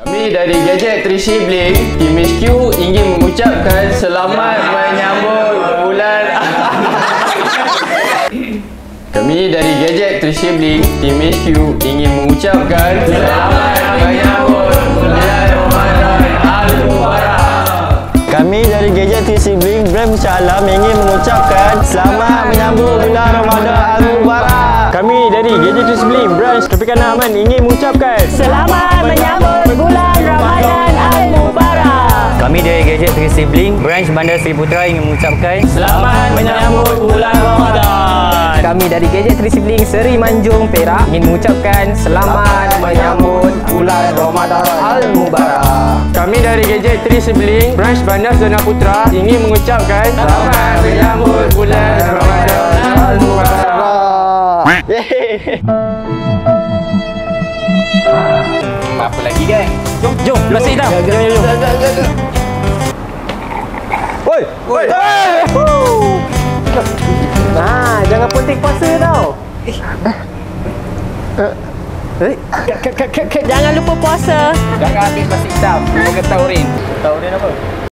Kami dari Gadget 3 Siblings, Team HQ ingin mengucapkan selamat menyambut bulan. Kami dari Gadget 3 Siblings, Team HQ ingin mengucapkan selamat menyambut bulan Ramadan Al Mubarak. Kami dari Gadget 3 Siblings, Brand Alam ingin mengucapkan selamat menyambut bulan Ramadan Al Mubarak. Kami dari Gadget 3 Siblings, Brand Tropicana Aman ingin mengucapkan selamat menyambut Gadget 3 Siblings, Branch Bandar Seri Putra ingin mengucapkan selamat menyambut bulan Ramadan. Kami dari Gadget 3 Siblings, Seri Manjung Perak ingin mengucapkan selamat menyambut bulan Ramadan Al Mubarak. Kami dari Gadget 3 Siblings, Branch Bandar Seri Putra ingin mengucapkan selamat menyambut bulan Ramadan Al Mubarak. Apa lagi guys? Jom, masih dah. Woi. Nah, jangan penting puasa tau. Jangan lupa puasa. Jangan habis nasi hitam. Kau kata urin. Kata urin apa?